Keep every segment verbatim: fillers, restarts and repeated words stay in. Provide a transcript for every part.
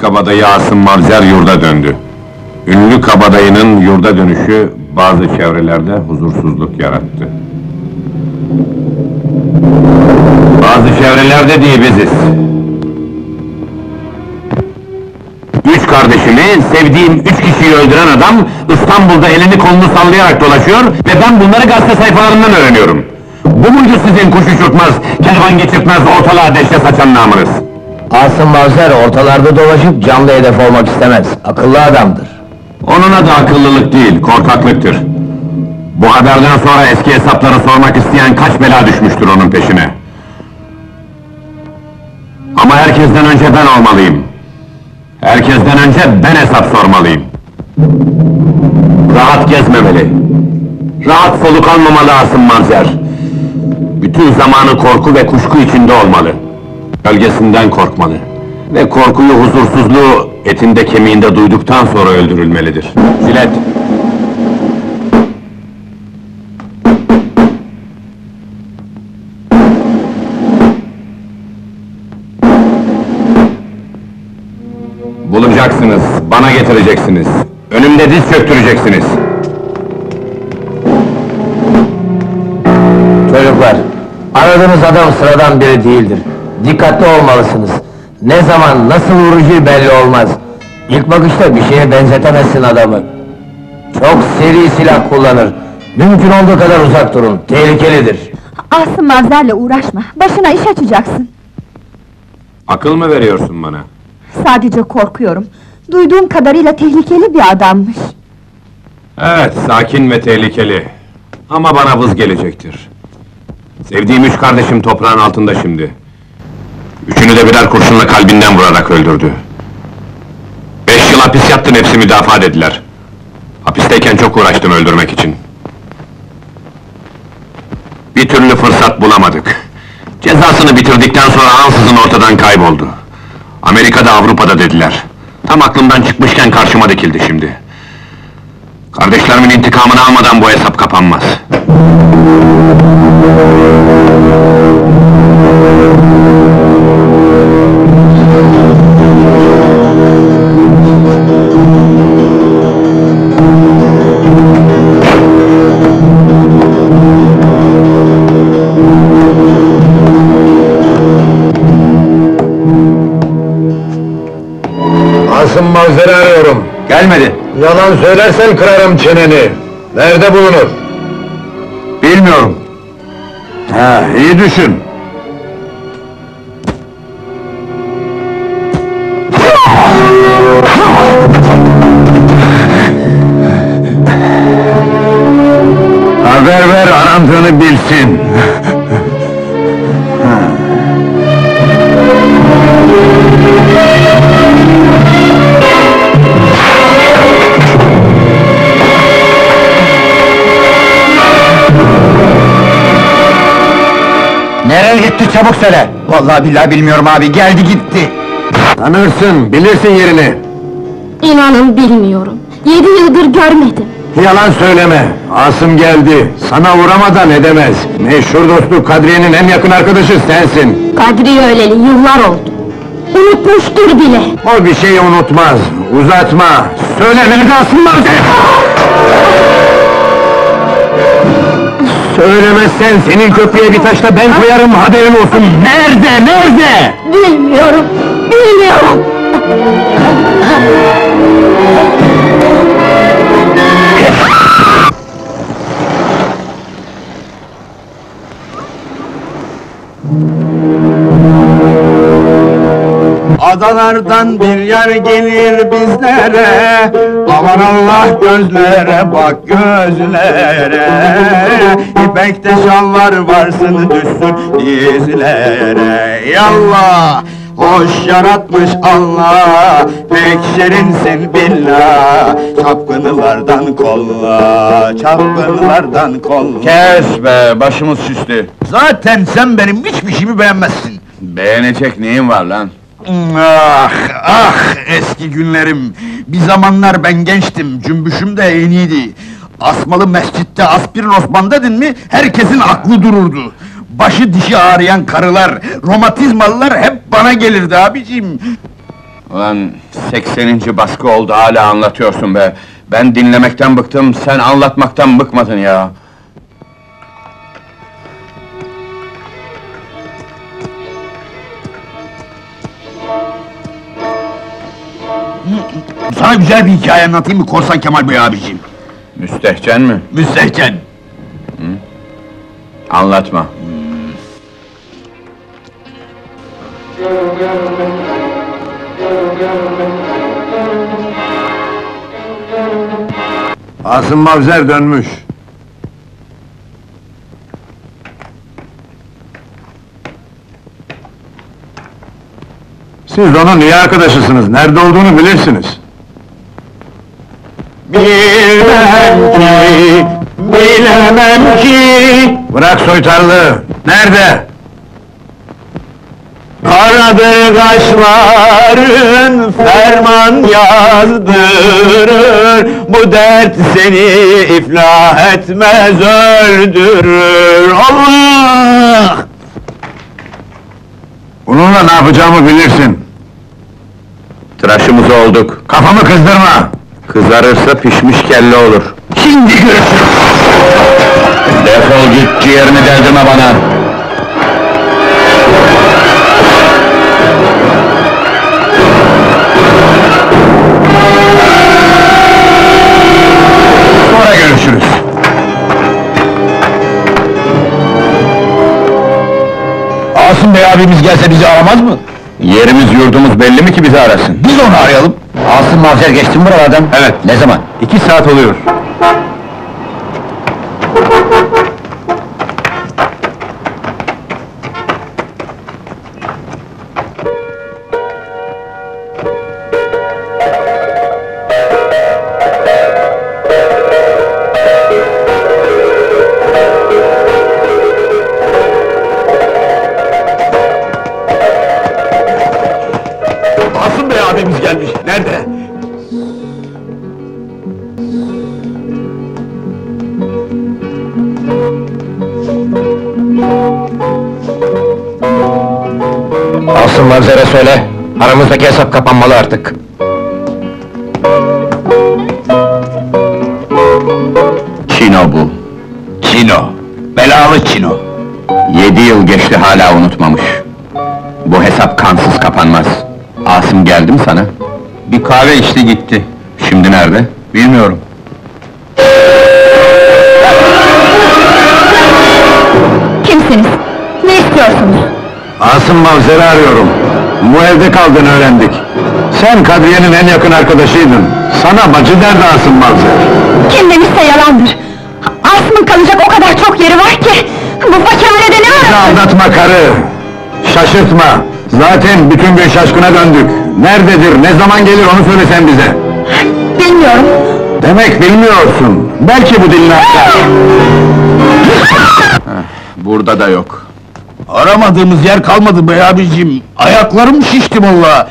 Kabadayı Asım Marzer yurda döndü. Ünlü kabadayının yurda dönüşü bazı çevrelerde huzursuzluk yarattı. Bazı çevrelerde değil biziz. Üç kardeşimi, sevdiğim üç kişiyi öldüren adam İstanbul'da elini kolunu sallayarak dolaşıyor ve ben bunları gazete sayfalarından öğreniyorum. Bu muydu sizin kuş uçurtmaz, kervan geçirtmez, ortalığa deşte saçan namınız? Asım Mazlum ortalarda dolaşıp canlı hedef olmak istemez. Akıllı adamdır. Onun adı akıllılık değil, korkaklıktır. Bu haberden sonra eski hesapları sormak isteyen kaç bela düşmüştür onun peşine. Ama herkesten önce ben olmalıyım. Herkesten önce ben hesap sormalıyım. Rahat gezmemeli. Rahat soluk almamalı Asım Manzer. Bütün zamanı korku ve kuşku içinde olmalı. Gölgesinden korkmalı. Ve korkuyu, huzursuzluğu etinde kemiğinde duyduktan sonra öldürülmelidir. Jilet! Bulacaksınız, bana getireceksiniz. Önümde diz çöktüreceksiniz. Çocuklar, aradığınız adam sıradan biri değildir. Dikkatli olmalısınız. Ne zaman, nasıl vurucu belli olmaz. İlk bakışta bir şeye benzetemezsin adamı. Çok seri silah kullanır. Mümkün olduğu kadar uzak durun, tehlikelidir. Asım Mazer'le uğraşma, başına iş açacaksın. Akıl mı veriyorsun bana? Sadece korkuyorum. Duyduğum kadarıyla tehlikeli bir adammış. Evet, sakin ve tehlikeli. Ama bana vız gelecektir. Sevdiğim üç kardeşim toprağın altında şimdi. Üçünü de birer kurşunla kalbinden vurarak öldürdü. Beş yıl hapis yattın, hepsi müdafaa dediler. Hapisteyken çok uğraştım öldürmek için. Bir türlü fırsat bulamadık. Cezasını bitirdikten sonra ansızın ortadan kayboldu. Amerika'da, Avrupa'da dediler. Tam aklımdan çıkmışken karşıma dikildi şimdi. Kardeşlerimin intikamını almadan bu hesap kapanmaz. Asım Mazer'i arıyorum. Gelmedi. Yalan söylersen kırarım çeneni. Nerede bulunur? Bilmiyorum. Ha, iyi düşün. Haber ver, arandığını bilsin. Nereye gitti çabuk söyle! Vallahi billahi bilmiyorum abi, geldi gitti! Tanırsın, bilirsin yerini! İnanın bilmiyorum, yedi yıldır görmedim! Yalan söyleme! Asım geldi, sana uğramadan edemez! Meşhur dostu Kadriye'nin en yakın arkadaşı sensin! Kadriye öleli yıllar oldu! Unutmuştur bile! O bir şeyi unutmaz, uzatma! Söyle, nerede Asım Marzer? Söylemezsen senin köprüye bir taşla ben koyarım, haberin olsun! Nerede, nerede? Bilmiyorum, bilmiyorum! Adalardan bir yar gelir bizlere, aman Allah gözlere bak gözlere. İpekte şallar varsın düşsün dizlere. Yallah! Hoş yaratmış Allah, pek şirinsin billah. Çapkınlardan kolla, çapkınlardan kolla. Kes be, başımız şişti. Zaten sen benim hiçbir şeyimi beğenmezsin. Beğenecek neyin var lan? Ah, ah eski günlerim! Bir zamanlar ben gençtim, cümbüşüm de en iyiydi. Asmalı mescitte aspirin Osman dedin mi, herkesin aklı dururdu. Başı dişi ağrıyan karılar, romatizmalılar hep bana gelirdi abiciğim! Ulan, sekseninci baskı oldu, hala anlatıyorsun be! Ben dinlemekten bıktım, sen anlatmaktan bıkmadın ya! Sana güzel bir hikaye anlatayım mı Korsan Kemal Bey abiciğim? Müstehcen mi? Müstehcen! Hı? Anlatma! Asım Mavzer dönmüş. Siz onun iyi arkadaşısınız, nerede olduğunu bilirsiniz. Bilmem ki, bilemem ki... Bırak soytarlığı, nerede? Karadır kaşların ferman yazdırır, bu dert seni iflah etmez öldürür. Allah! Bununla ne yapacağımı bilirsin. Tıraşımız olduk. Kafamı kızdırma! Kızarırsa pişmiş kelle olur. Şimdi görürsün! Defol git, ciğerini deldirme bana! Asım Bey abimiz gelse bizi aramaz mı? Yerimiz yurdumuz belli mi ki bizi arasın? Biz onu arayalım! Asım Mazzer geçti mi buralardan? Evet! Ne zaman? İki saat oluyor! Asım Manzer'e söyle, aramızdaki hesap kapanmalı artık! Çino bu! Çino! Belalı Çino! Yedi yıl geçti, hala unutmamış! Bu hesap kansız kapanmaz! Asım geldi mi sana? Bir kahve içti gitti! Şimdi nerede? Bilmiyorum! Kimsiniz? Ne istiyorsunuz? Asım Mavzer'i arıyorum. Bu evde kaldığını öğrendik. Sen Kadriye'nin en yakın arkadaşıydın. Sana bacı derdi Asım Mavzer. Kim demişse yalandır. Asım'ın kalacak o kadar çok yeri var ki... Bu fakirhanede ne var? Bizi aldatma karı! Şaşırtma! Zaten bütün gün şaşkına döndük. Nerededir, ne zaman gelir onu söylesen bize. Bilmiyorum. Demek bilmiyorsun. Belki bu dilin hakkı. Burada da yok. Aramadığımız yer kalmadı bey abiciğim, ayaklarım şişti vallahi!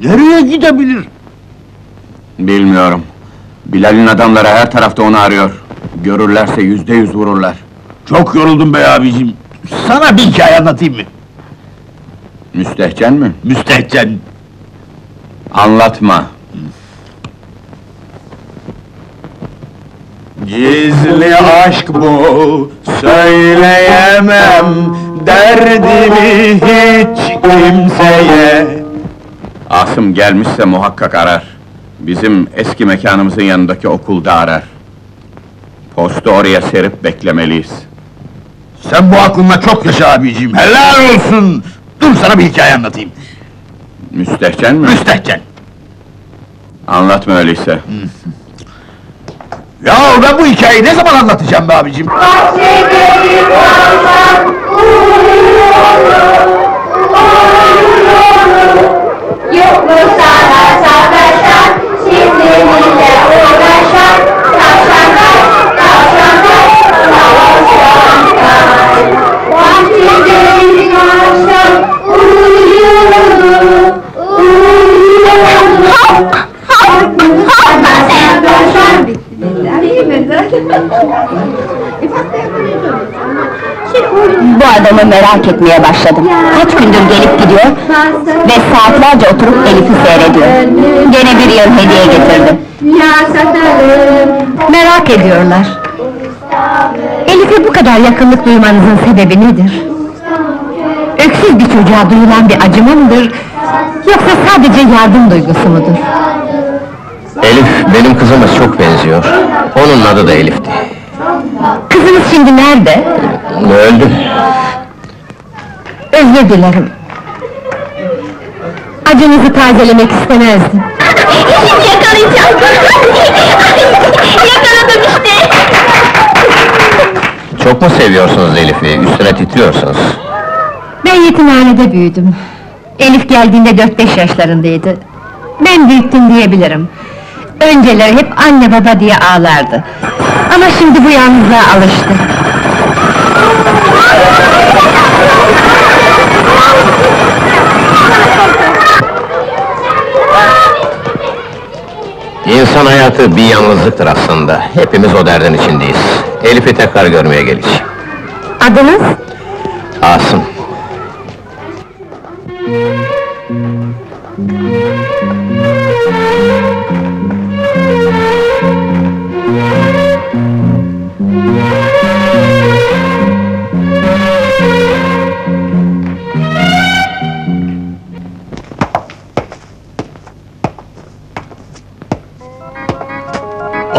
Nereye gidebilir? Bilmiyorum. Bilal'in adamları her tarafta onu arıyor. Görürlerse yüzde yüz vururlar. Çok yoruldum be abicim. Sana bir hikaye anlatayım mı? Müstehcen mi? Müstehcen. Anlatma. Gizli aşk bu, söyleyemem derdimi hiç kimseye. Asım gelmişse muhakkak arar. Bizim eski mekanımızın yanındaki okulda arar. Postu oraya serip beklemeliyiz. Sen bu aklınla çok yaşa abiciğim, helal olsun! Dur sana bir hikaye anlatayım. Müstehcen mi? Müstehcen! Anlatma öyleyse. Ya ben bu hikayeyi ne zaman anlatacağım be abiciğim? Bu adamı merak etmeye başladım. Kaç gündür gelip gidiyor ve saatlerce oturup Elif'i seyrediyor. Gene bir yıl hediye getirdim. Merak ediyorlar. Elif'e bu kadar yakınlık duymanızın sebebi nedir? Öksüz bir çocuğa duyulan bir acı mıdır? Yoksa sadece yardım duygusu mudur? Elif benim kızıma çok benziyor. Onun adı da Elif'ti. Kızınız şimdi nerede? Öldü. Özür dilerim. Acınızı tazelemek istemezdim. Şimdi yakalayacağım! Yakaladım işte! Çok mu seviyorsunuz Elif'i? Üstüne titriyorsunuz. Ben yetimhanede büyüdüm. Elif geldiğinde dört beş yaşlarındaydı. Ben büyüttüm diyebilirim. Önceleri hep anne baba diye ağlardı. Ama şimdi bu yalnızlığa alıştı. İnsan hayatı bir yalnızlıktır aslında. Hepimiz o derdin içindeyiz. Elif'i tekrar görmeye geleceğim. Adınız? Asım.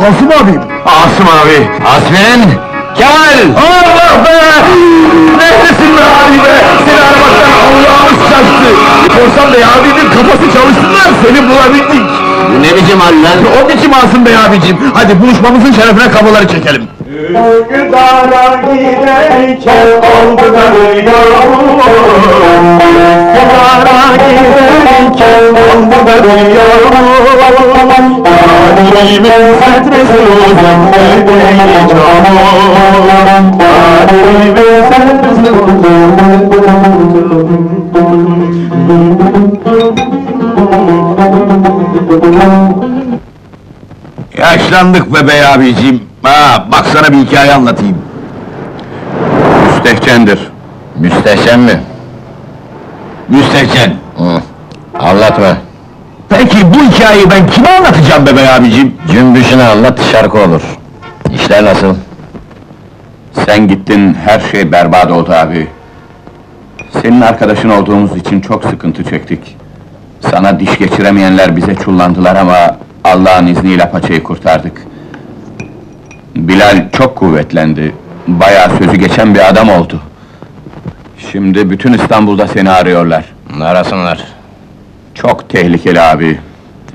Asım abim! Asım abi! Asmin! Kemal! Allah be! Neredesin be abi be! Seni aramaktan Allah'ımız şaştı! Korsan Bey abinin kafası çalışsınlar, seni bulabildik! Ne biçim hal lan? O biçim Asım Bey abicim! Hadi buluşmamızın şerefine kafaları çekelim! Üsküdar'a giderken oldu da duyuyorum! Üsküdar'a giderken oldu da duyuyorum! Kadriye'nin satresi uzandı heyecanım. Kadriye'nin satresi uzandı heyecanım. Yaşlandık be bey abiciğim. Ha, bak sana bir hikaye anlatayım. Müstehcendir. Müstehcen mi? Müstehcen. Hı. Anlatma. Peki bu hikayeyi ben kime anlatacağım be bey abiciğim? Cümbüşüne anlat, şarkı olur. İşler nasıl? Sen gittin, her şey berbat oldu abi. Senin arkadaşın olduğumuz için çok sıkıntı çektik. Sana diş geçiremeyenler bize çullandılar ama Allah'ın izniyle paçayı kurtardık. Bilal çok kuvvetlendi. Bayağı sözü geçen bir adam oldu. Şimdi bütün İstanbul'da seni arıyorlar. Arasınlar. Çok tehlikeli abi.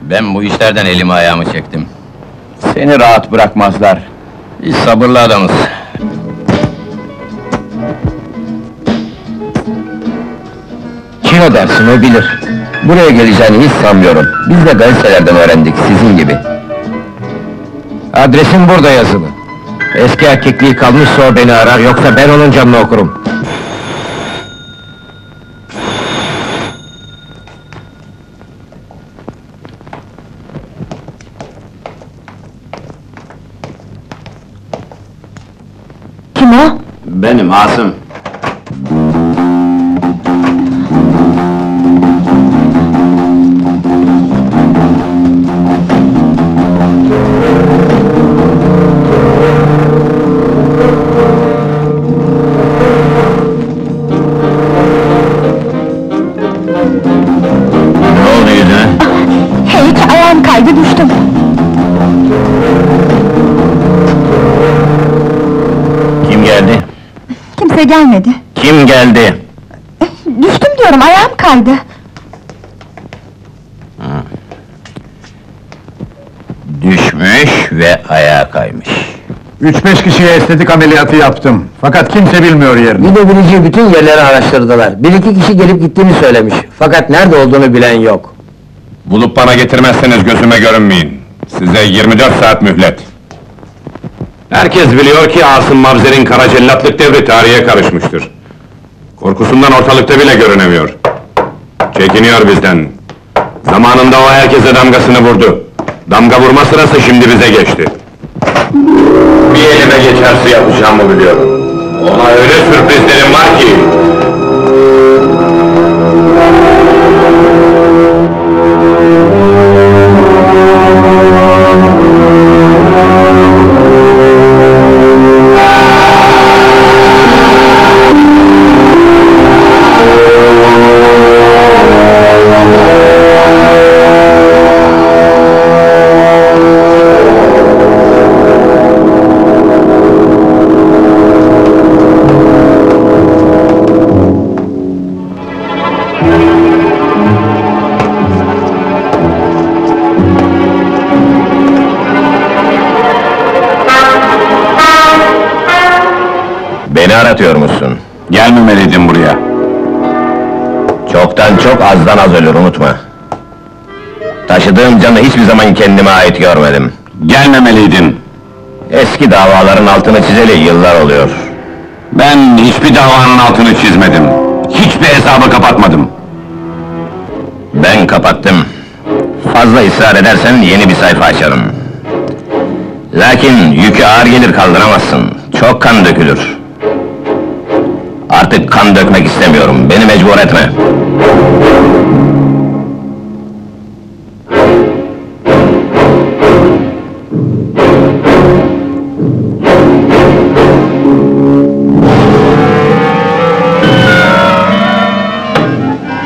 Ben bu işlerden elimi ayağımı çektim. Seni rahat bırakmazlar. Biz sabırlı adamız. Çino dersin, o bilir. Buraya geleceğini hiç sanmıyorum. Biz de gazetelerden öğrendik, sizin gibi. Adresim burada yazılı. Eski erkekliği kalmışsa o beni arar, yoksa ben onun canını okurum. mu? Benim Asım. Gelmedi. Kim geldi? Düştüm diyorum, ayağım kaydı. Ha. Düşmüş ve ayağa kaymış. Üç beş kişiye estetik ameliyatı yaptım. Fakat kimse bilmiyor yerini. Gidebileceği bütün yerleri araştırdılar. Bir iki kişi gelip gittiğini söylemiş. Fakat nerede olduğunu bilen yok. Bulup bana getirmezseniz gözüme görünmeyin. Size yirmi dört saat mühlet. Herkes biliyor ki Asım Mavzer'in Kara Cellatlık devri tarihe karışmıştır. Korkusundan ortalıkta bile görünemiyor. Çekiniyor bizden. Zamanında o herkese damgasını vurdu. Damga vurma sırası şimdi bize geçti. Bir elime geçerse yapacağımı biliyorum. Ona öyle sürprizlerim var ki... Aratıyor musun? Gelmemeliydin buraya. Çoktan çok, azdan az ölür, unutma. Taşıdığım canı hiçbir zaman kendime ait görmedim. Gelmemeliydin. Eski davaların altını çizeli yıllar oluyor. Ben hiçbir davanın altını çizmedim. Hiçbir hesabı kapatmadım. Ben kapattım. Fazla ısrar edersen yeni bir sayfa açarım. Lakin yükü ağır gelir, kaldıramazsın. Çok kan dökülür. Artık kan dökmek istemiyorum, beni mecbur etme!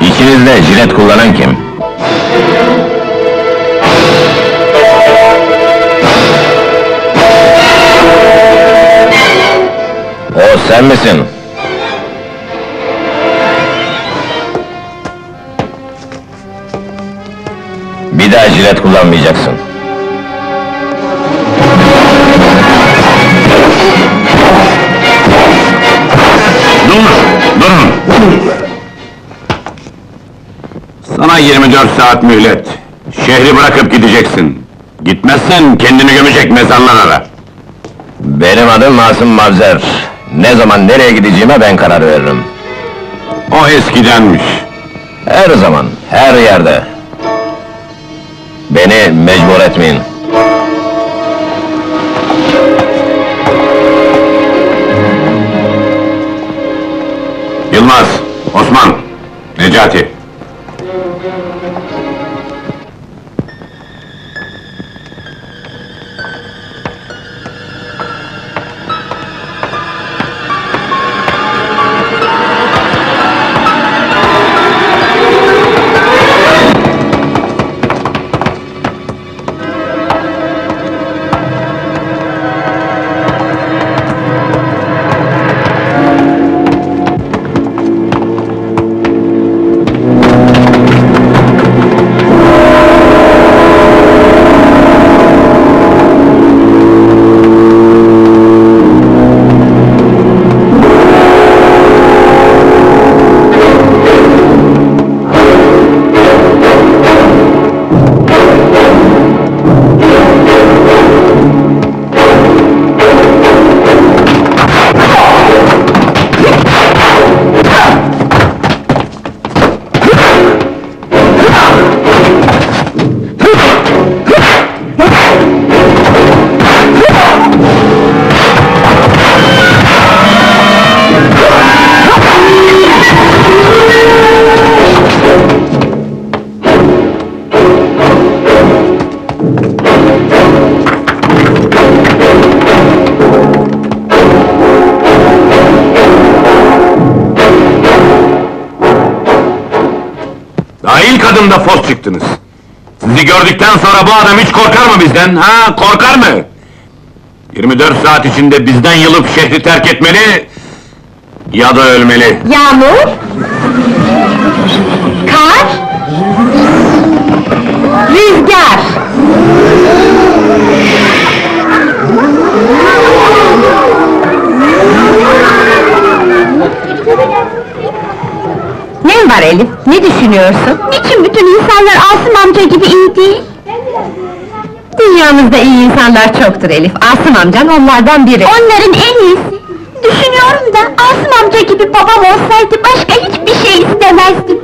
İçinizde jilet kullanan kim? O sen misin? Bir daha jilet kullanmayacaksın. Dur! Durun! Sana yirmi dört saat mühlet. Şehri bırakıp gideceksin. Gitmezsen kendini gömecek mezarlar ara. Benim adım Asım Marzer. Ne zaman nereye gideceğime ben karar veririm. O eskidenmiş. Her zaman, her yerde. Beni mecbur etmeyin. Yılmaz, Osman, Necati. kadında fos çıktınız! Sizi gördükten sonra bu adam hiç korkar mı bizden, ha? Korkar mı? yirmi dört saat içinde bizden yılıp şehri terk etmeli... ...ya da ölmeli! Yağmur! Kar! Rüzgar! Ne var Elif, ne düşünüyorsun? Niçin bütün insanlar Asım amca gibi iyi değil? Dünyamızda iyi insanlar çoktur Elif, Asım amcan onlardan biri. Onların en iyisi! Düşünüyorum da, Asım amca gibi babam olsaydı başka hiçbir şey istemezdim.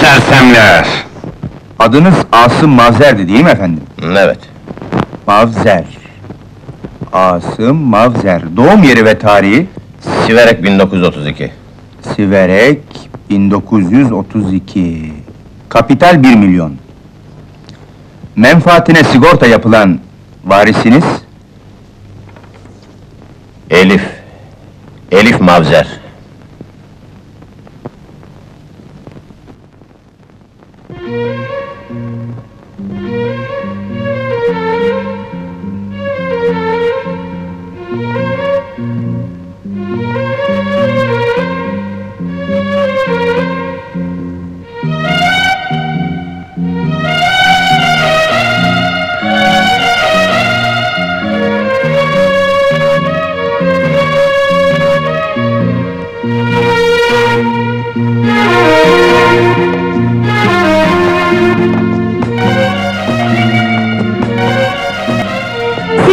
Sersemler! Adınız Asım Mazer'di değil mi efendim? Evet. Mavzer. Asım Mavzer. Doğum yeri ve tarihi? Siverek bin dokuz yüz otuz iki. Siverek bin dokuz yüz otuz iki. Kapital bir milyon. Menfaatine sigorta yapılan varisiniz? Elif. Elif Mavzer.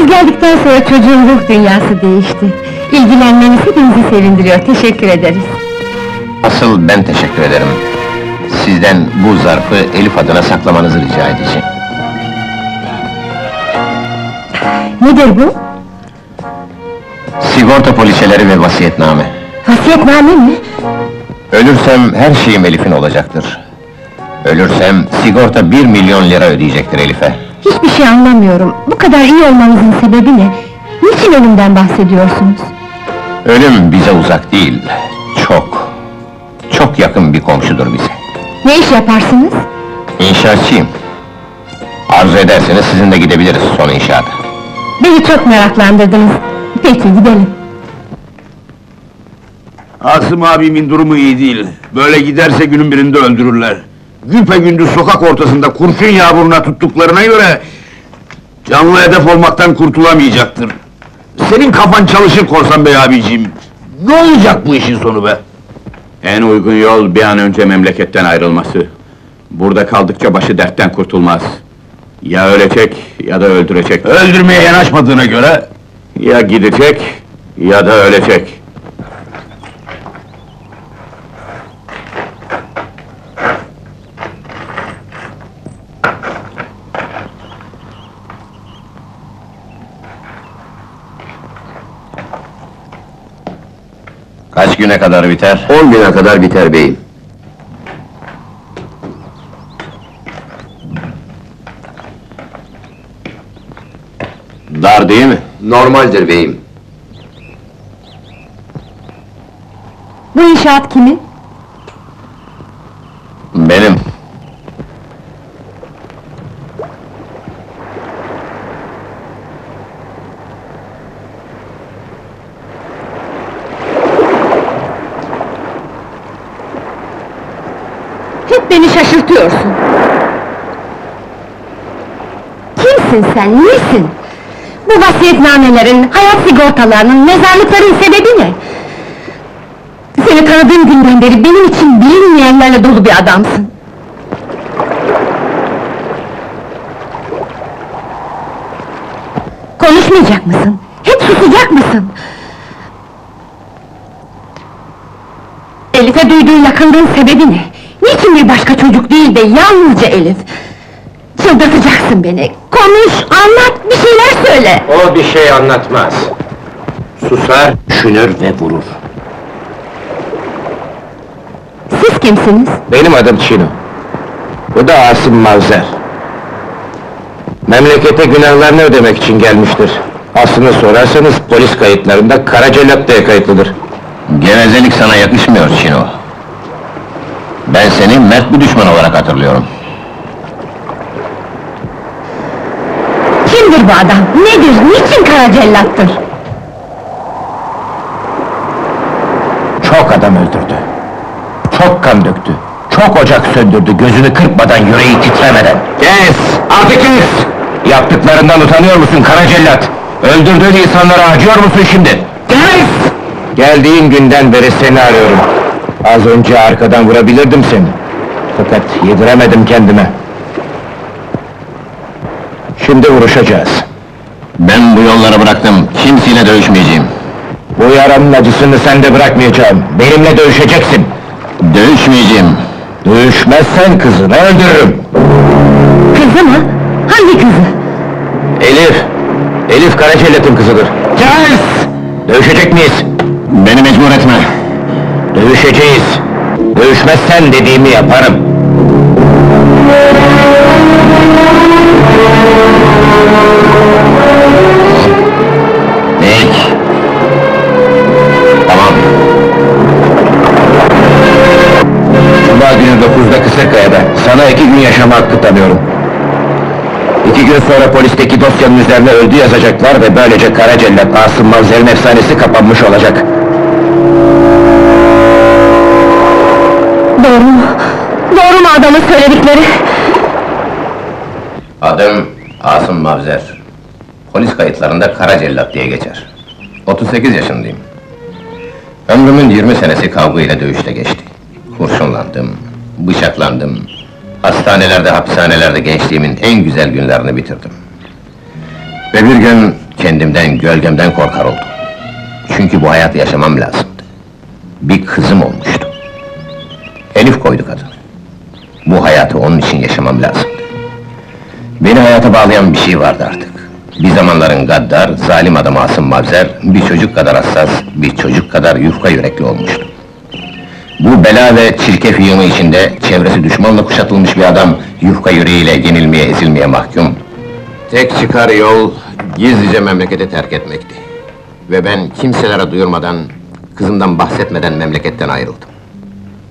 Geldikten sonra çocuğun ruh dünyası değişti. İlgilenmeniz hepimizi sevindiriyor, teşekkür ederiz. Asıl ben teşekkür ederim. Sizden bu zarfı Elif adına saklamanızı rica edeceğim. Nedir bu? Sigorta poliçeleri ve vasiyetname. Vasiyetname mi? Ölürsem her şeyim Elif'in olacaktır. Ölürsem sigorta bir milyon lira ödeyecektir Elif'e. Hiçbir şey anlamıyorum, bu kadar iyi olmanızın sebebi ne? Niçin ölümden bahsediyorsunuz? Ölüm bize uzak değil, çok, çok yakın bir komşudur bize. Ne iş yaparsınız? İnşaatçıyım. Arzu ederseniz sizin de gidebiliriz son inşaata. Beni çok meraklandırdınız, peki gidelim. Asım abimin durumu iyi değil, böyle giderse günün birinde öldürürler. Güpegündüz sokak ortasında kurşun yağmuruna tuttuklarına göre... ...canlı hedef olmaktan kurtulamayacaktır. Senin kafan çalışır Korsan Bey abiciğim. Ne olacak bu işin sonu be? En uygun yol bir an önce memleketten ayrılması. Burada kaldıkça başı dertten kurtulmaz. Ya ölecek ya da öldürecek. Öldürmeye yanaşmadığına göre... ...Ya gidecek ya da ölecek. Kaç güne kadar biter? On güne kadar biter beyim. Dar değil mi? Normaldir beyim. Bu inşaat kimin? Benim. Hep beni şaşırtıyorsun. Kimsin sen, nesin? Bu vasiyetnamelerin, hayat sigortalarının, mezarlıkların sebebi ne? Seni tanıdığım günden beri benim için bilinmeyenlerle dolu bir adamsın. Konuşmayacak mısın? Hep susacak mısın? Elif'e duyduğun yakınlığın sebebi ne? Niçin bir başka çocuk değil de yalnızca Elif? Çıldırtacaksın beni! Konuş, anlat, bir şeyler söyle! O bir şey anlatmaz! Susar, düşünür ve vurur. Siz kimsiniz? Benim adım Çino. Bu da Asım Marzer. Memlekete günahlarını ödemek için gelmiştir. Aslını sorarsanız polis kayıtlarında Kara Cellat diye kayıtlıdır. Gevezelik sana yakışmıyor Çino. Ben seni mert bir düşman olarak hatırlıyorum. Kimdir bu adam? Nedir? Niçin Kara Cellattır? Çok adam öldürdü. Çok kan döktü. Çok ocak söndürdü, gözünü kırpmadan, yüreği titremeden. Kes! Artık kes! Yaptıklarından utanıyor musun Kara Cellat? Öldürdüğün insanlara acıyor musun şimdi? Kes! Geldiğin günden beri seni arıyorum. Az önce arkadan vurabilirdim seni. Fakat yediremedim kendime. Şimdi vuruşacağız. Ben bu yolları bıraktım, kimseyle dövüşmeyeceğim. Bu yaranın acısını sen de bırakmayacağım, benimle dövüşeceksin. Dövüşmeyeceğim. Dövüşmezsen kızını öldürürüm. Kızı mı? Hangi kızı? Elif! Elif Kara Cellat'ın kızıdır. Kes! Dövüşecek miyiz? Beni mecbur etme. Dövüşeceğiz. Dövüşmezsen dediğimi yaparım. Peki. Tamam. Cuma günü dokuzda Kısırkaya'da. Sana iki gün yaşama hakkı tanıyorum. İki gün sonra polisteki dosyanın üzerine öldü yazacaklar ve böylece Kara Cellat Asım Mavzer'in efsanesi kapanmış olacak. Doğru mu? Doğru mu adamın söyledikleri? Adım Asım Mavzer. Polis kayıtlarında Kara Cellat diye geçer. otuz sekiz yaşındayım. Ömrümün yirmi senesi kavga ile dövüşte geçti. Kurşunlandım, bıçaklandım. Hastanelerde, hapishanelerde gençliğimin en güzel günlerini bitirdim. Ve bir gün kendimden, gölgemden korkar oldum. Çünkü bu hayatı yaşamam lazımdı. Bir kızım olmuştu. Elif koyduk adını. Bu hayatı onun için yaşamam lazımdı. Beni hayata bağlayan bir şey vardı artık. Bir zamanların gaddar, zalim adamı Asım Marzer, bir çocuk kadar hassas, bir çocuk kadar yufka yürekli olmuştu. Bu bela ve çirkef yığını içinde, çevresi düşmanla kuşatılmış bir adam, yufka yüreğiyle yenilmeye, ezilmeye mahkum. Tek çıkar yol, gizlice memleketi terk etmekti. Ve ben kimselere duyurmadan, kızımdan bahsetmeden memleketten ayrıldım.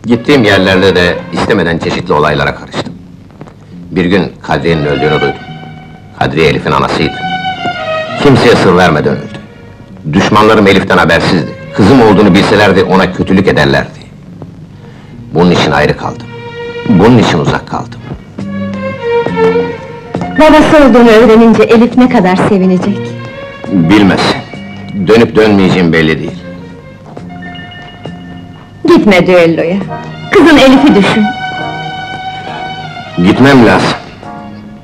Gittiğim yerlerde de istemeden çeşitli olaylara karıştım. Bir gün Kadriye'nin öldüğünü duydum. Kadriye Elif'in anasıydı. Kimseye sır vermeden öldü. Düşmanlarım Elif'ten habersizdi. Kızım olduğunu bilselerdi ona kötülük ederlerdi. Bunun için ayrı kaldım. Bunun için uzak kaldım. Babası olduğunu öğrenince Elif ne kadar sevinecek? Bilmez. Dönüp dönmeyeceğim belli değil. Gitme düelloya. Kızın Elif'i düşün. Gitmem lazım.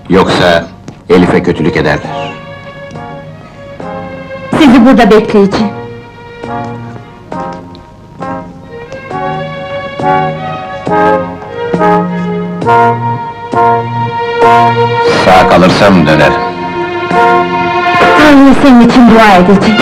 Yoksa Elif'e kötülük ederler. Sizi burada bekleyeceğim. Sağ kalırsam dönerim. Tanrı senin için dua edeceğim.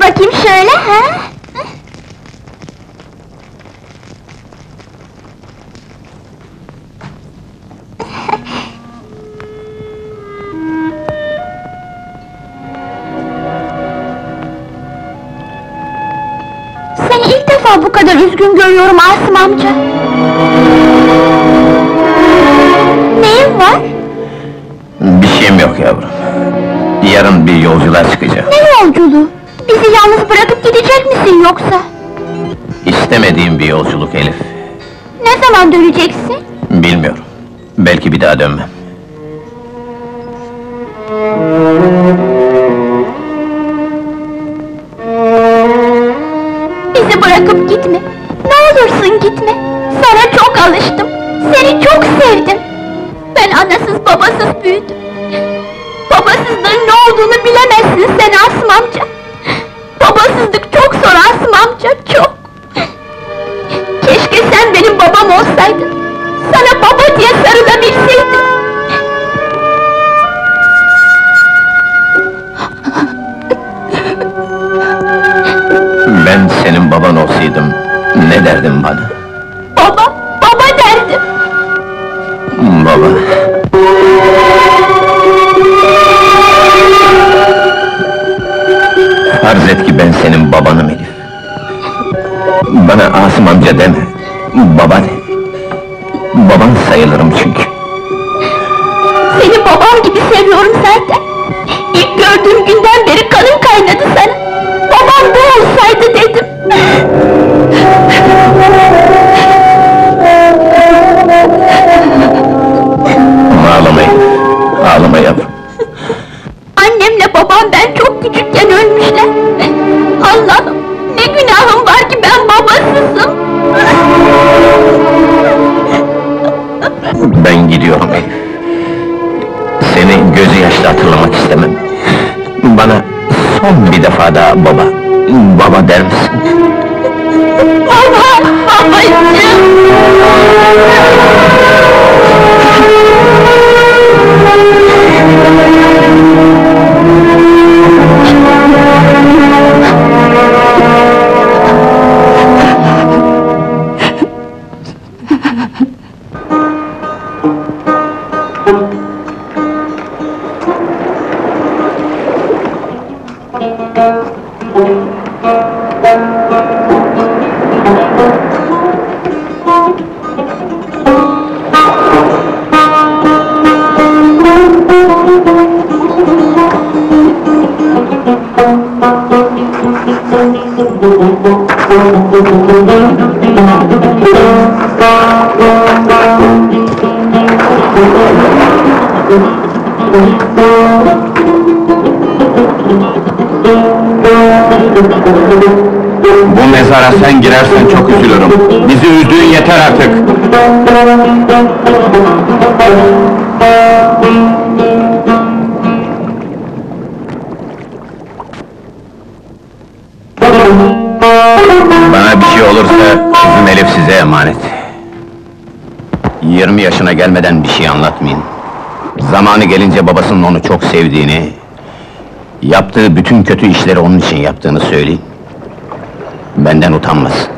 Dur bakayım şöyle, ha? Seni ilk defa bu kadar üzgün görüyorum Asım amca. Neyin var? Bir şeyim yok yavrum. Yarın bir yolculuğa çıkacağım. Ne yolculuğu? Bizi yalnız bırakıp gidecek misin yoksa? İstemediğim bir yolculuk Elif. Ne zaman döneceksin? Bilmiyorum. Belki bir daha dönmem. Bizi bırakıp gitme. Ne olursun gitme. Sana çok alıştım. Seni çok sevdim. Ben anasız babasız büyüdüm. Babasızlığın ne olduğunu bilemezsin sen Asım amca. Babasızlık çok zor Asım amca, çok! Keşke sen benim babam olsaydın! Sana baba diye sarılabilseydim! Ben senin baban olsaydım, ne derdin bana? Baba, baba derdim! Baba! Farz et ki ben senin babanım Elif. Bana Asım amca deme, baba de. Baban sayılırım çünkü. Seni babam gibi seviyorum zaten. İlk gördüğüm günden beri kanım kaynadı sana. Babam bu olsaydı dedim. Ağlamayın, ağlama yavrum. Annemle babam ben çok küçükken ölmüşler. Allah'ım, ne günahım var ki ben babasızım. Ben gidiyorum Elif. Seni gözü yaşlı hatırlamak istemem. Bana son bir defa daha baba, baba der misin? Baba, babacığım! Sen girersen çok üzülürüm. Bizi üzdüğün yeter artık. Bana bir şey olursa kızım Elif size emanet. yirmi yaşına gelmeden bir şey anlatmayın. Zamanı gelince babasının onu çok sevdiğini, yaptığı bütün kötü işleri onun için yaptığını söyleyin. Benden utanmasın.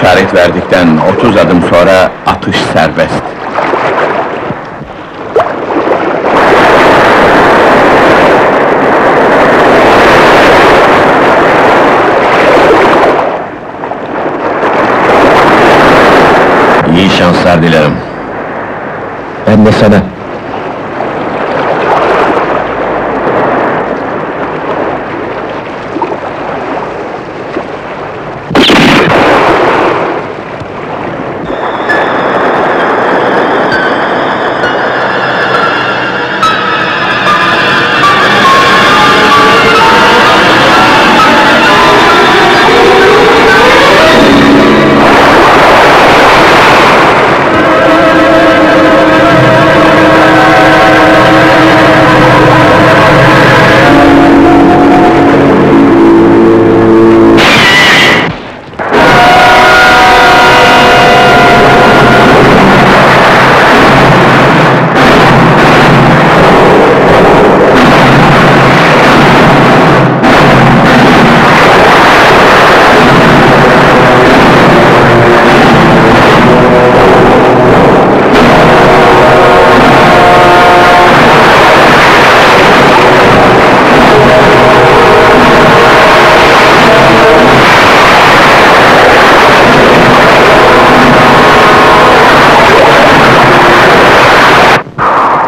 işaret verdikten otuz adım sonra atış serbest. İyi şanslar dilerim. Ben de sana.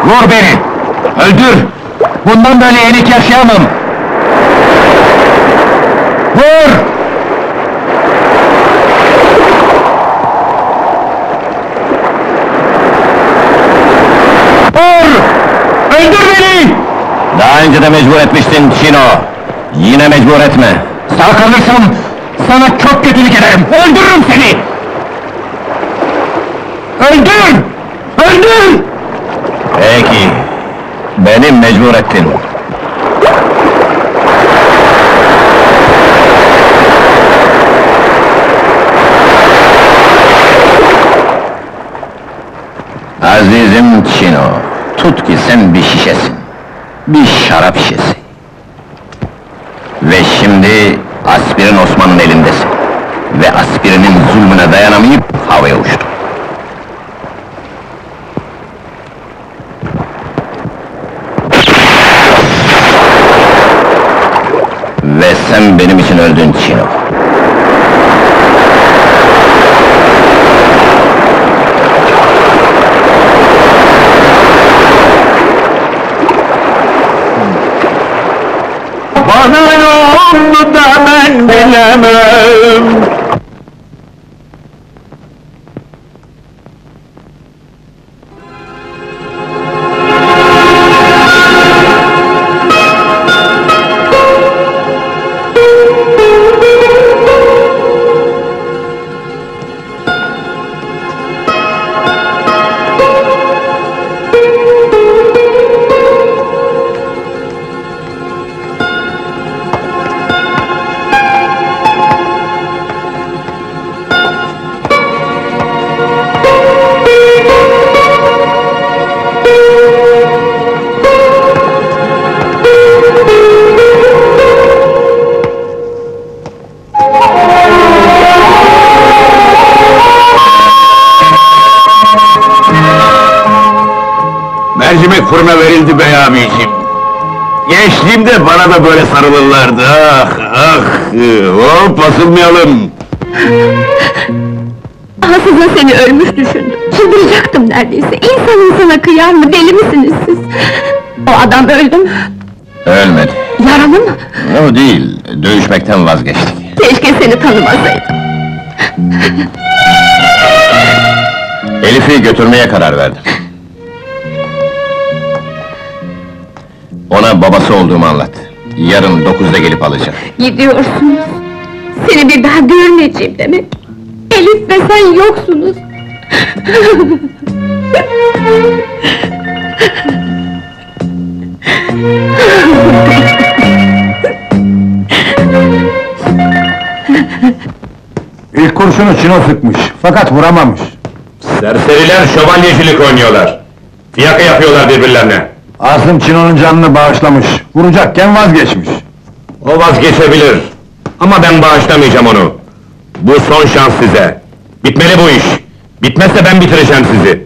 Vur beni! Öldür! Bundan böyle yenik yaşayamam! Vur! Vur! Öldür beni! Daha önce de mecbur etmiştin Çino! Yine mecbur etme! Sağ kalırsam sana çok kötülük ederim! Öldürürüm seni! Öldür! Öldür! Peki, beni mecbur ettin. Azizim Çino, tut ki sen bir şişesin, bir şarap şişesi. Ve şimdi aspirin Osman'ın elindesin. Ve aspirinin zulmüne dayanamayıp havaya uçtu. Sen benim için öldün Çino. Bana ne oldu da ben bilemem. Fırına verildi bey abiciğim. Gençliğimde bana da böyle sarılırlardı. Ah ah! Hop basılmayalım! Ahasızın seni ölmüş düşündüm. Çıldıracaktım neredeyse. İnsan insana kıyar mı? Deli misiniz siz? O adam öldü mü? Ölmedi. Yaralı mı? O değil. Dövüşmekten vazgeçtik. Keşke seni tanımasaydım. Elif'i götürmeye karar verdim. Ona babası olduğumu anlat. Yarın dokuzda gelip alacağım. Gidiyorsunuz. Seni bir daha görmeyeceğim demek. Elif ve sen yoksunuz. İlk kurşunu Çino sıkmış, fakat vuramamış. Serseriler şövalyecilik oynuyorlar. Fiyaka yapıyorlar birbirlerine. Asım Çino'nun canını bağışlamış, vuracakken vazgeçmiş. O vazgeçebilir, ama ben bağışlamayacağım onu. Bu son şans size. Bitmeli bu iş! Bitmezse ben bitireceğim sizi!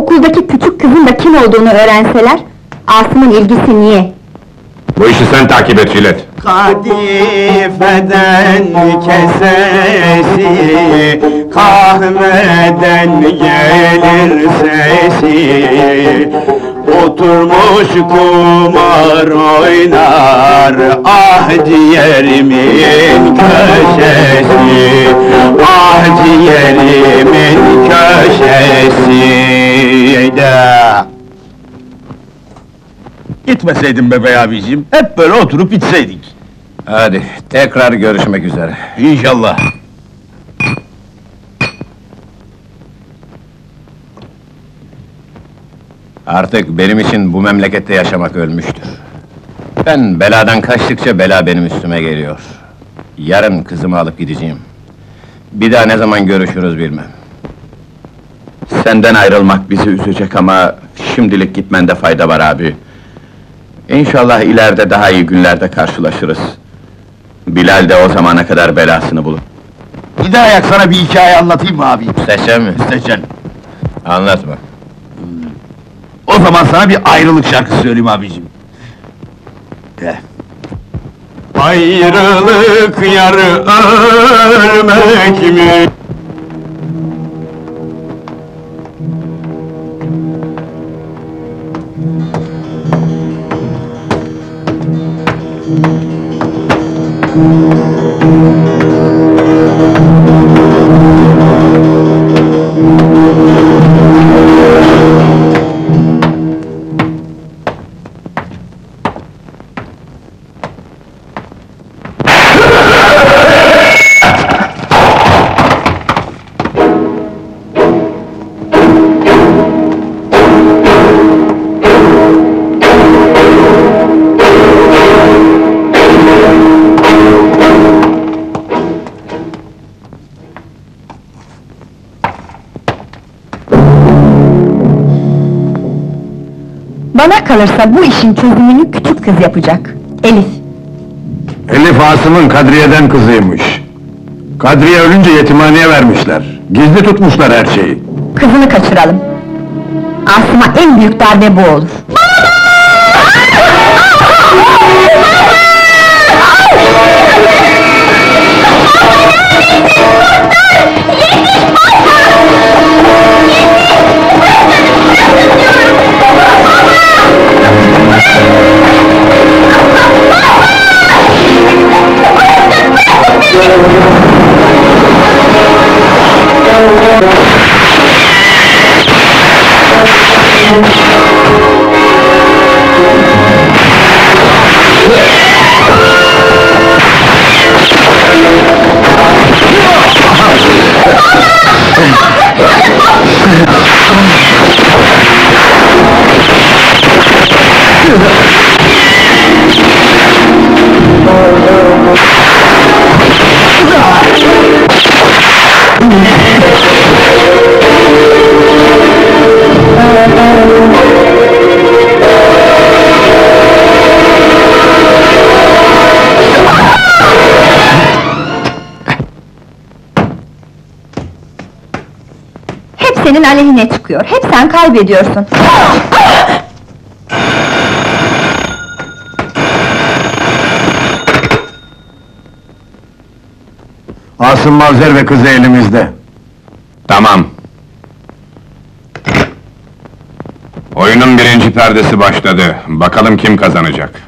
Okuldaki küçük kızın da kim olduğunu öğrenseler, Asım'ın ilgisi niye? Bu işi sen takip et Jilet! Kadifeden kesesi, kahveden gelir sesi, oturmuş kumar oynar, ah ciğerimin köşesi, ah ciğerimin köşesi de. Gitmeseydin be bey abiciğim, hep böyle oturup içseydik. Hadi, tekrar görüşmek üzere. İnşallah. Artık benim için bu memlekette yaşamak ölmüştür. Ben beladan kaçtıkça bela benim üstüme geliyor. Yarın kızımı alıp gideceğim. Bir daha ne zaman görüşürüz bilmem. Senden ayrılmak bizi üzecek ama şimdilik gitmende fayda var abi. İnşallah ileride daha iyi günlerde karşılaşırız. Bilal de o zamana kadar belasını bulur. Bir daha ayak sana bir hikaye anlatayım mı abi? İstecen mi? İstecen. Anlatma. O zaman sana bir ayrılık şarkısı söyleyeyim abiciğim. De. Ayrılık yarı ölmek mi? Bana kalırsa bu işin çözümünü küçük kız yapacak, Elif. Elif Asım'ın Kadriye'den kızıymış. Kadriye ölünce yetimhaneye vermişler, gizli tutmuşlar her şeyi. Kızını kaçıralım. Asım'a en büyük darbe bu olur. Senin aleyhine çıkıyor, hep sen kaybediyorsun! Asım Marzer ve kızı elimizde! Tamam! Oyunun birinci perdesi başladı, bakalım kim kazanacak?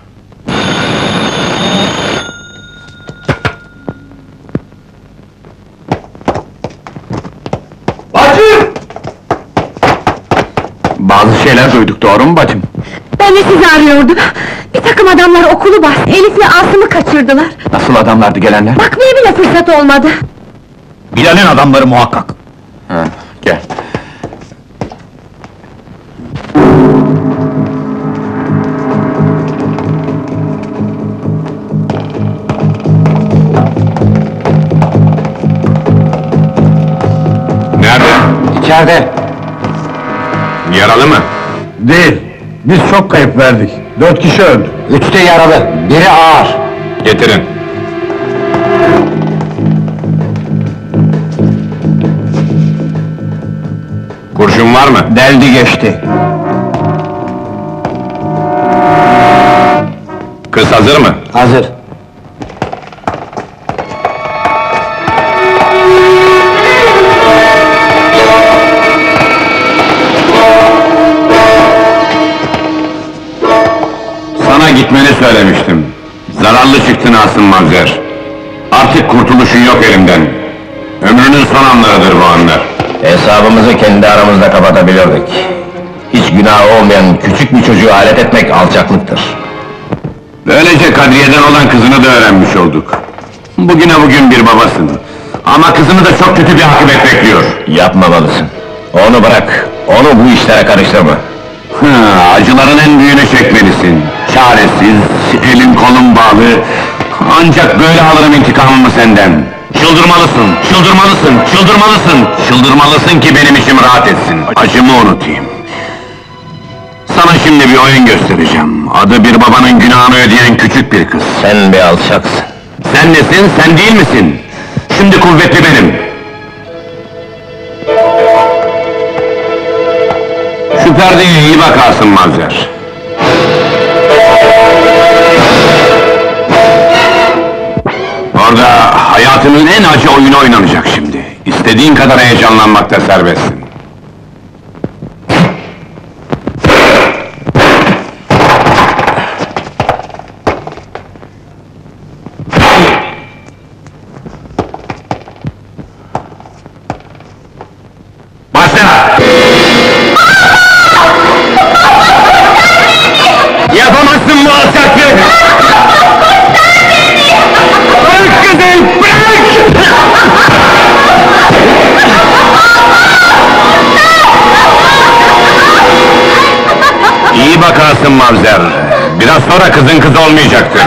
Bazı şeyler duyduk, doğru mu bacım? Ben de sizi arıyordum! Bir takım adamlar okulu bastı, Elif'le Asım'ı kaçırdılar! Nasıl adamlardı gelenler? Bakmaya bile fırsat olmadı! Bilal'in adamları muhakkak! Ha, gel! Nerede? İçeride! Yaralı mı? Değil, biz çok kayıp verdik. Dört kişi öldü. Üçü de yaralı, biri ağır. Getirin. Kurşun var mı? Deldi geçti. Kız hazır mı? Hazır. Sana gitmeni söylemiştim. Zararlı çıktın Asım Marzer. Artık kurtuluşun yok elimden. Ömrünün son anlarıdır bu anlar. Hesabımızı kendi aramızda kapatabilirdik. Hiç günahı olmayan küçük bir çocuğu alet etmek alçaklıktır. Böylece Kadriye'den olan kızını da öğrenmiş olduk. Bugüne bugün bir babasın. Ama kızını da çok kötü bir akıbet bekliyor. Yapmamalısın. Onu bırak, onu bu işlere karıştırma. Hı, acıların en büyüğünü çekmelisin. Çaresiz, elin kolun bağlı. Ancak böyle alırım intikamımı senden. Çıldırmalısın, çıldırmalısın, çıldırmalısın! Çıldırmalısın ki benim içim rahat etsin. Acımı unutayım. Sana şimdi bir oyun göstereceğim. Adı bir babanın günahını ödeyen küçük bir kız. Sen bir alçaksın. Sen nesin, sen değil misin? Şimdi kuvvetli benim. Şu perdeye iyi bakarsın Mazzer. Orada hayatının en acı oyunu oynanacak şimdi. İstediğin kadar heyecanlanmakta serbestsin. Asım Mavzer, biraz sonra kızın kız olmayacaktır.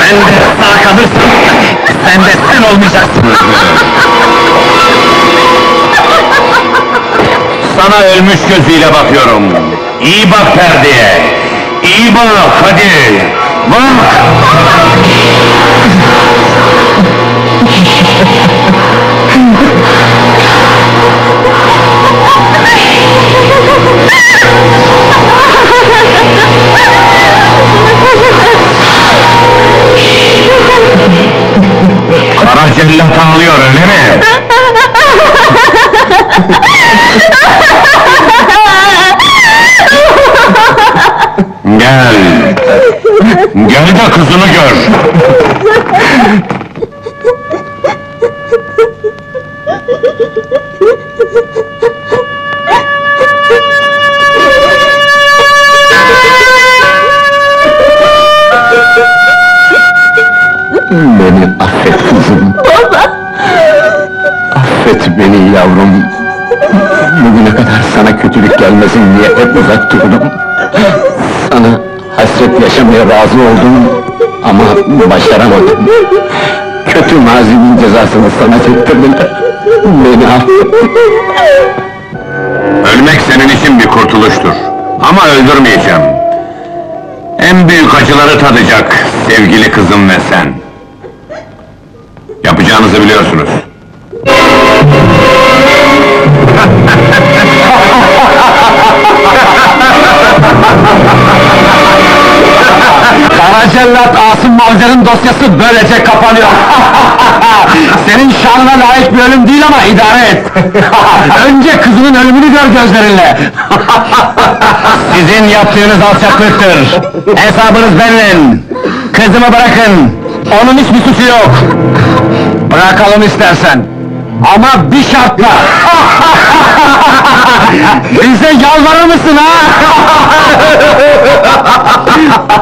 Ben de sağ kalırsam, sen de sen olmayacaksın. Sana ölmüş gözüyle bakıyorum. İyi bak perdeye, iyi bak hadi, bak! Kara Cellat ağlıyor, öyle mi? Gel! Gel de kızını gör! Beni affet kızım! Baba! Affet beni yavrum! Bugüne kadar sana kötülük gelmesin diye hep uzak durdum. Sana hasret yaşamaya razı oldum ama başaramadım. Kötü mazimin cezasını sana çektirdiler. Beni affet! Ölmek senin için bir kurtuluştur. Ama öldürmeyeceğim. En büyük acıları tadacak sevgili kızım ve sen. Yapacağınızı biliyorsunuz. Kara Cellat Asım Manzer'in dosyası böylece kapanıyor. Senin şanına layık bir ölüm değil ama idare et. Önce kızının ölümünü gör gözlerinle. Sizin yaptığınız alçaklıktır. Hesabınız benim. Kızımı bırakın. Onun hiçbir suçu yok. Bırakalım istersen, ama bir şartla! Bize yalvarır mısın ha?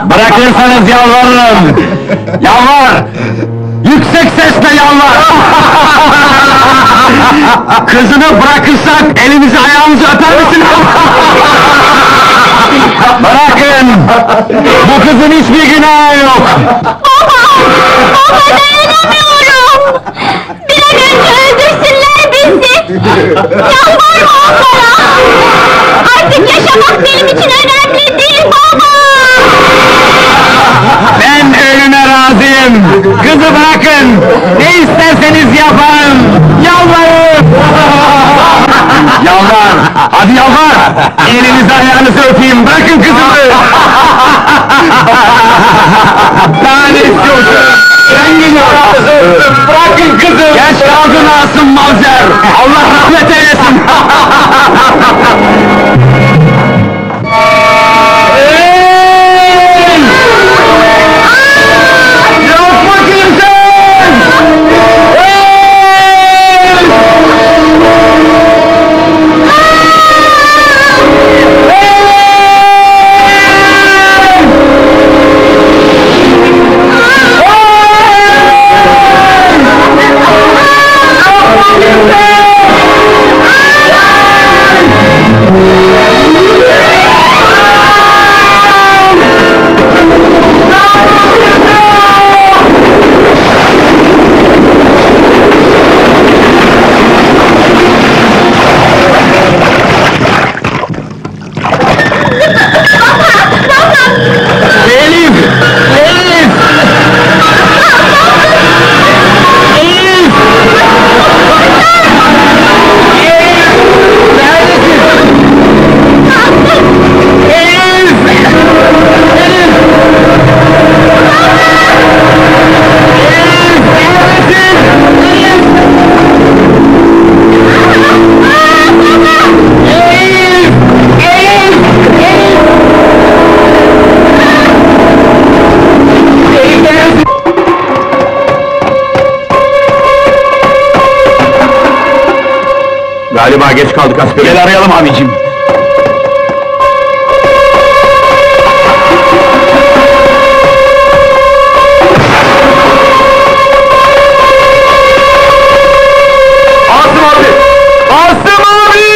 Bırakırsanız yalvarırım! Yalvar! Yüksek sesle yalvar! Kızını bırakırsak elimizi ayağımızı öper misin? Bırakın! Bu kızın hiçbir günahı yok! Baba! Baba dayanamıyorum! Bir an önce öldürsünler bizi! Yalvarma onlara! Artık yaşamak benim için önemli değil baba! Ben ölüme razıyım! bırakın! Kızı bırakın! Ne isterseniz yaparım! Yalvarırım! Yalvar! Hadi yalvar! Elinizi ayağınızı öpeyim, bırakın kızımı! Daha ne istiyorsun? Ben geliyorum! Bırakın kızım! Geç kaldın Asım Malzer! Allah rahmet eylesin! Galiba geç kaldık aspirin. Gel arayalım abicim. Asım abi! Asım abi!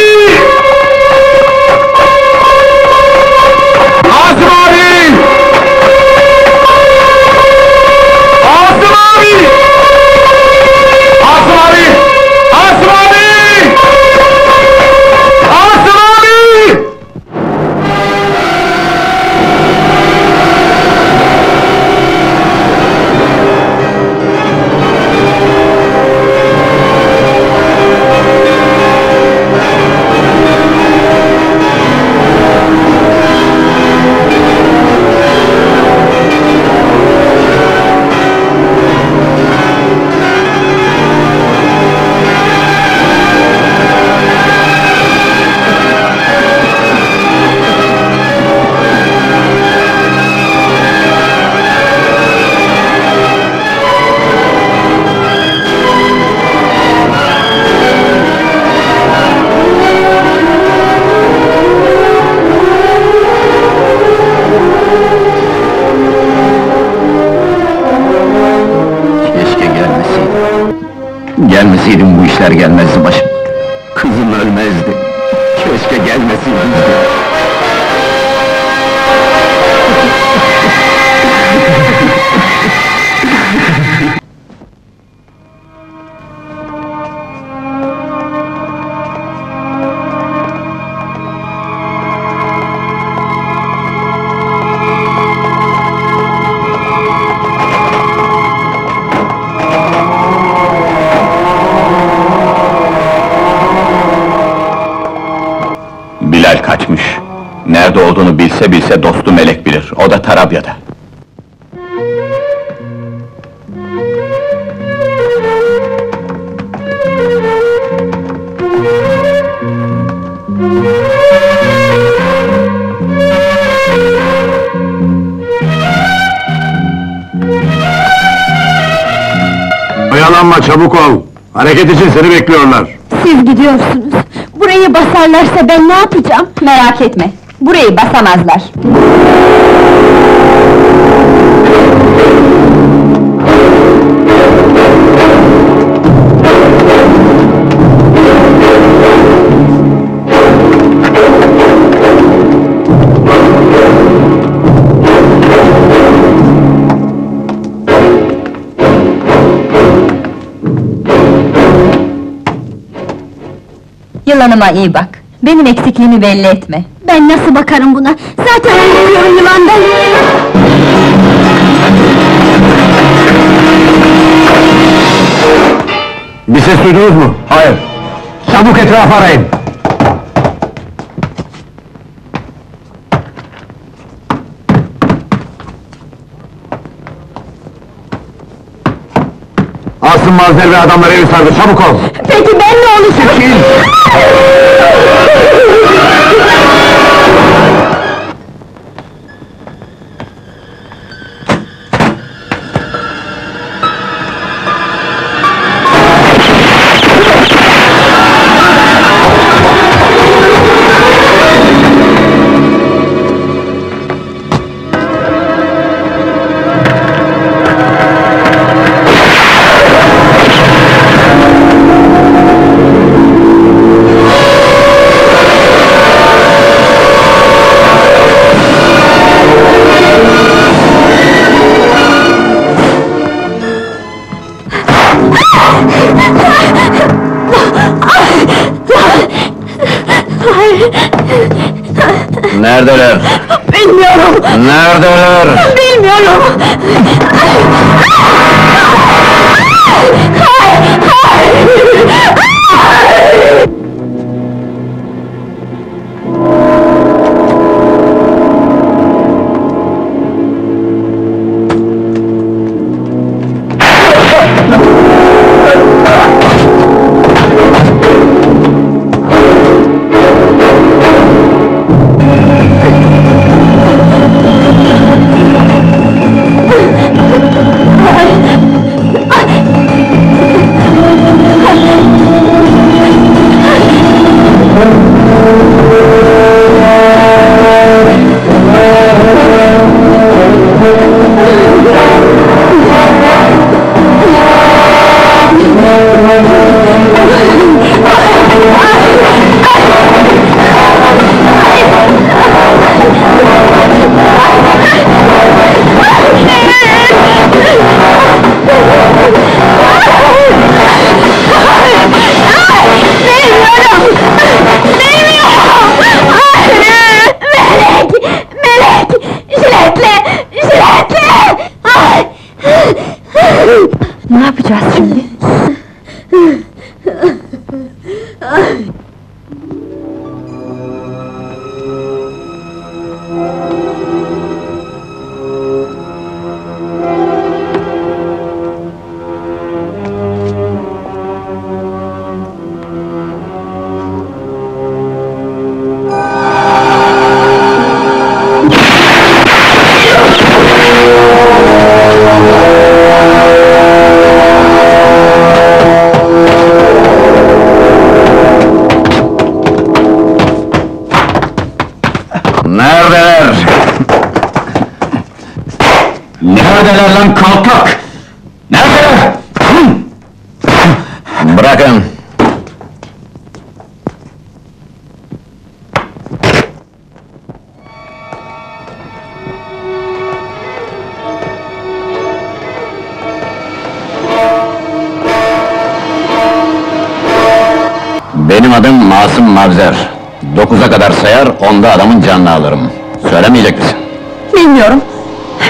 Asım abi! Asım abi! Asım abi! Asım abi! Gelmeseydim bu işler gelmezdi başım. Kızım ölmezdi. Keşke gelmeseydim. Bilal kaçmış. Nerede olduğunu bilse bilse dostu Melek bilir. O da Tarabya'da. Oyalanma, çabuk ol! Hareket için seni bekliyorlar. Siz gidiyorsunuz. Burayı basarlarsa ben ne yapacağım? Merak etme, burayı basamazlar! Yılanıma iyi bak, benim eksikliğimi belli etme! Ben nasıl bakarım buna? Zaten öldürüyorum yılandan! Bir ses duydunuz mu? Hayır. Çabuk etrafı arayın. Asım Marzer ve adamları evi sardı, çabuk ol! Peki ben ne olacağım? Çekil! Neredeler? Bilmiyorum! Neredeler? Bilmiyorum! Neredeler lan kalkak? Neredeler? Bırakın! Benim adım Asım Mavzer. Dokuza kadar sayar, onda adamın canını alırım. Söylemeyecek misin? Bilmiyorum.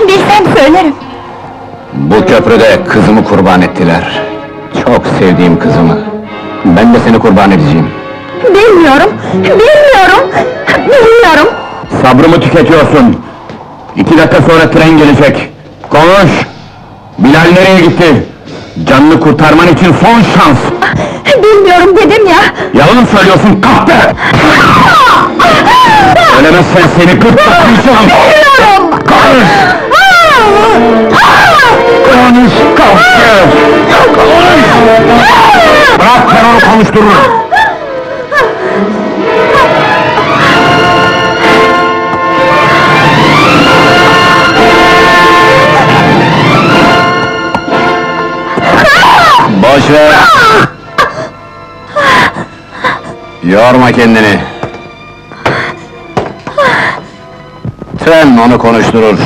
Bilsem söylerim. Bu köprüde kızımı kurban ettiler. Çok sevdiğim kızımı. Ben de seni kurban edeceğim. Bilmiyorum, bilmiyorum, bilmiyorum! Sabrımı tüketiyorsun! İki dakika sonra tren gelecek! Konuş! Bilal nereye gitti? Canını kurtarman için son şans! Bilmiyorum dedim ya! Yalan söylüyorsun kahpe! Söylemezsen seni kırpatlayacağım! Bilmiyorum! Konuş! Konuş kahpe! Konuş! Bırak, ben onu konuştururum! Boş ver! Yorma kendini! Tren onu konuşturur!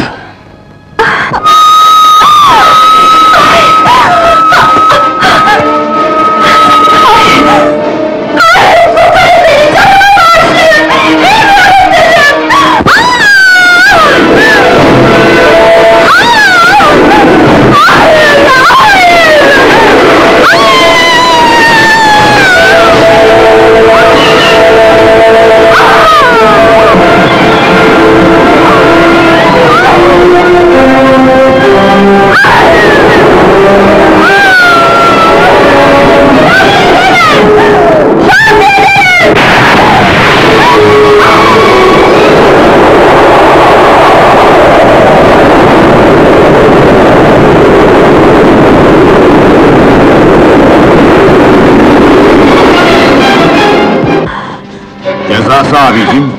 cezası abicim?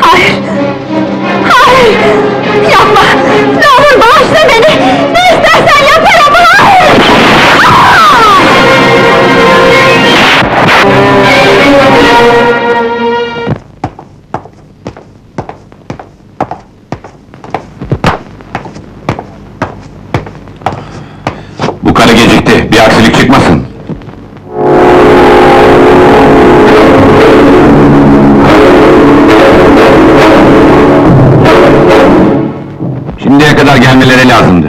Hayır! Hayır! Yapma! Ne olur bağışla beni! Ne istersen yaparım! Hayır! Bu karı gecikti, bir aksilik çıkmasın! Şimdiye kadar gelmeleri lazımdı.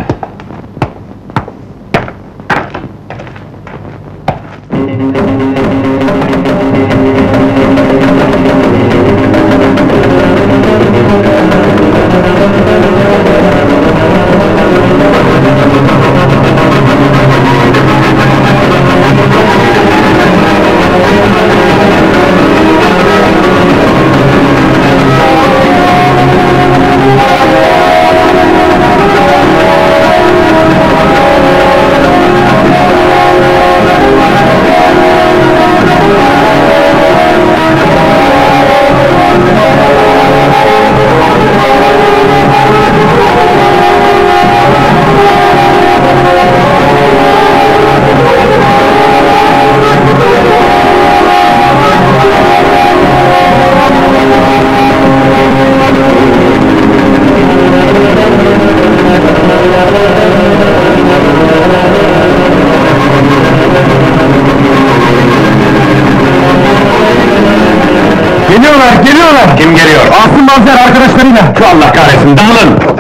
Kim geliyor? Asım Marzer arkadaşlarıyla! Allah kahretsin, dağılın!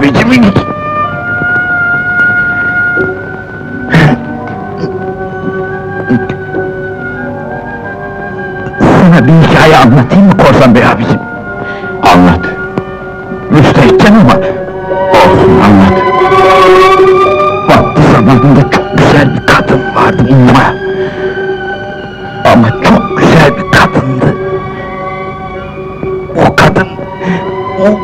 Abici minik! Sana bir hikaye anlatayım mı Korsan Bey abicim? Anlat! Müstehcen ama olsun, anlat! Vakti zamanında çok güzel bir kadın vardı inma! Ama çok güzel bir kadındı! O kadın... O...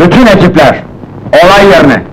Bütün ekipler, olay yerine!